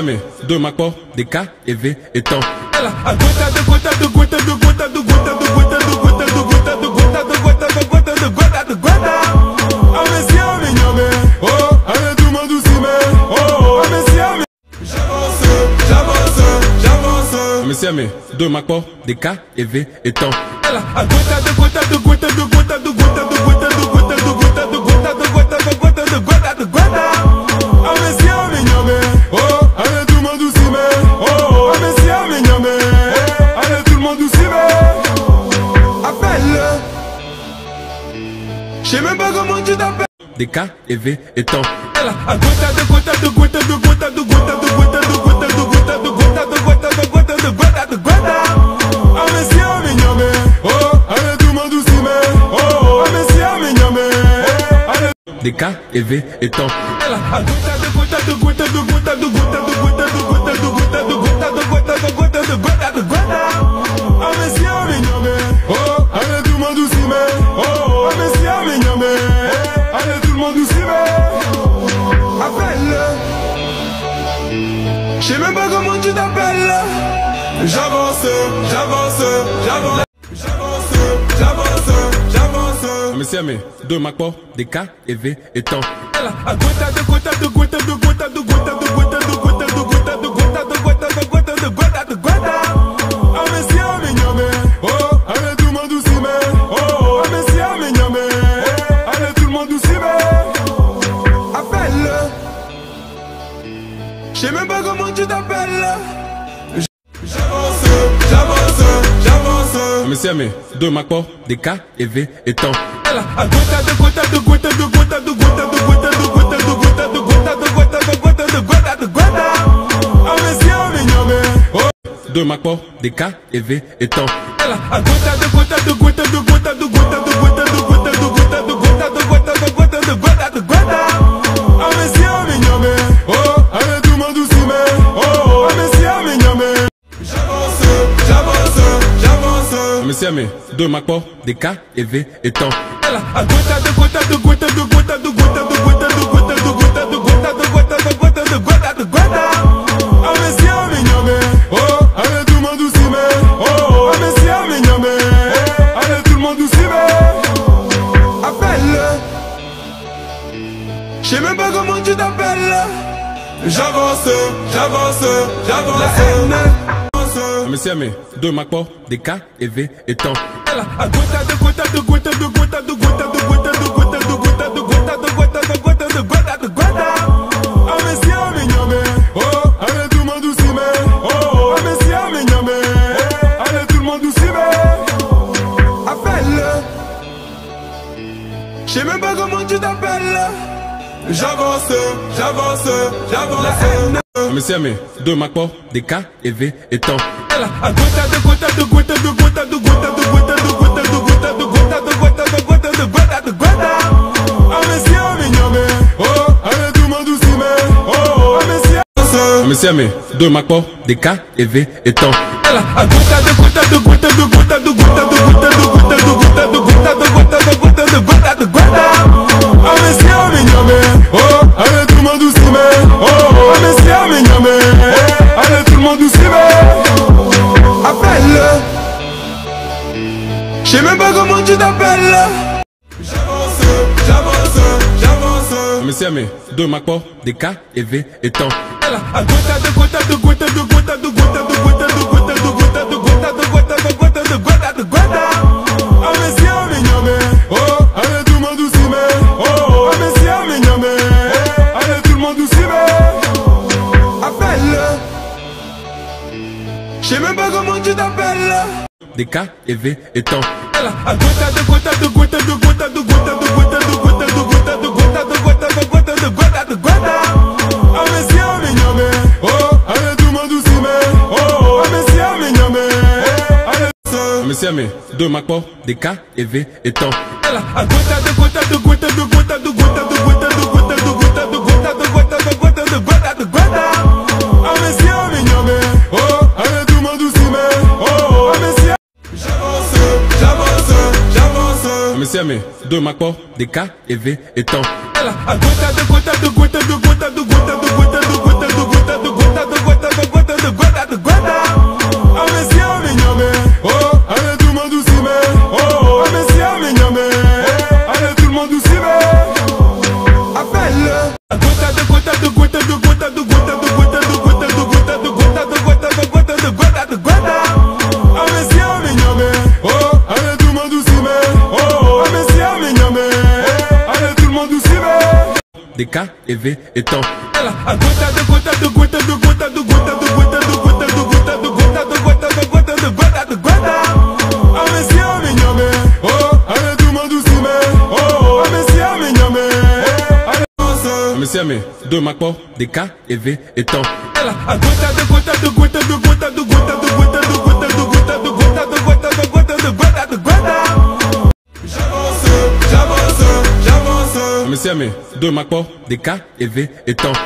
jamais. Deux macos, des cas, et V, et temps. J'avance, deux macos, des cas, et V, et temps. Je sais même pas comment tu t'appelles. Des cas, et V, et temps. Des cas, et V, et temps. Je sais même pas comment tu t'appelles. J'avance. Monsieur, mais deux macos, des cas, et V, et temps. Je sais même pas comment tu t'appelles. J'avance. Monsieur, mais deux macos, des cas, et V, et temps. Deux macos, des cas, et V, et temps. Monsieur, mais deux macos, des cas, et V, et temps. Appelle-le. Je sais même pas comment tu t'appelles. J'avance. Monsieur, mais deux macos, des cas, et V, et temps. Appelle-le. Je sais même pas comment tu t'appelles. J'avance. Monsieur, mais deux macos, des cas, et V, et temps. Monsieur, mais deux macos, des cas, et V, et temps. Je sais même pas comment tu t'appelles. J'avance. Monsieur, mais deux macos, des cas, et V, et temps. Appelle-le. Je sais même pas comment tu t'appelles. Des cas, et V, et temps. Monsieur, mais deux macos, des cas, et V, et temps. Monsieur, mais deux macos, des cas, et V, et temps. de K-E-V étant. Monsieur mais deux macos de K-E-V étant. Monsieur mais deux macos de K-E-V étant.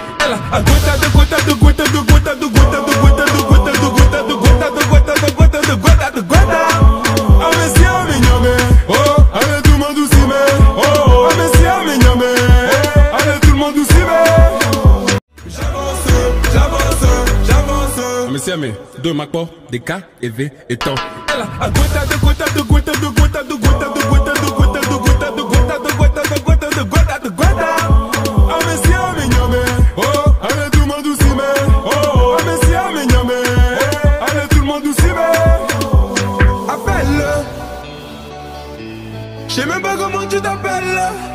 Monsieur mais deux macos de K-E-V étant. Je sais même pas comment tu t'appelles.